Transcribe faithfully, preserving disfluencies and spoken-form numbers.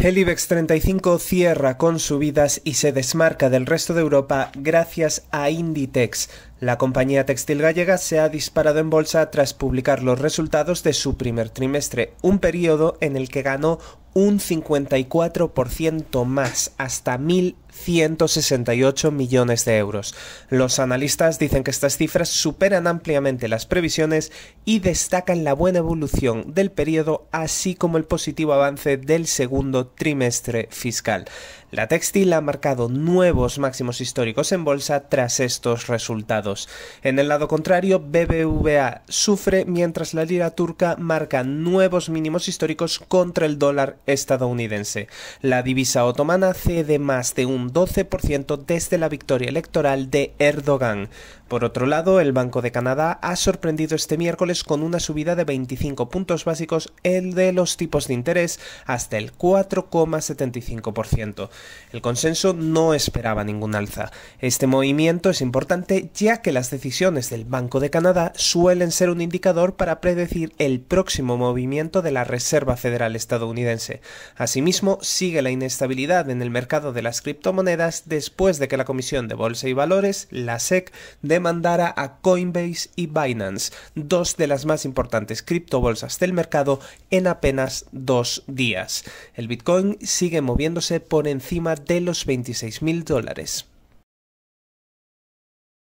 El Ibex treinta y cinco cierra con subidas y se desmarca del resto de Europa gracias a Inditex. La compañía textil gallega se ha disparado en bolsa tras publicar los resultados de su primer trimestre, un periodo en el que ganó un cincuenta y cuatro por ciento más, hasta mil ciento sesenta y ocho millones de euros. Los analistas dicen que estas cifras superan ampliamente las previsiones y destacan la buena evolución del periodo, así como el positivo avance del segundo trimestre fiscal. La textil ha marcado nuevos máximos históricos en bolsa tras estos resultados. En el lado contrario, B B V A sufre mientras la lira turca marca nuevos mínimos históricos contra el dólar estadounidense. La divisa otomana cede más de un doce por ciento desde la victoria electoral de Erdogan. Por otro lado, el Banco de Canadá ha sorprendido este miércoles con una subida de veinticinco puntos básicos el de los tipos de interés hasta el cuatro coma setenta y cinco por ciento. El consenso no esperaba ningún alza. Este movimiento es importante ya que las decisiones del Banco de Canadá suelen ser un indicador para predecir el próximo movimiento de la Reserva Federal estadounidense. Asimismo, sigue la inestabilidad en el mercado de las criptomonedas después de que la Comisión de Bolsa y Valores, la S E C, demandara a Coinbase y Binance, dos de las más importantes criptobolsas del mercado, en apenas dos días. El Bitcoin sigue moviéndose por encima de los veintiséis mil dólares.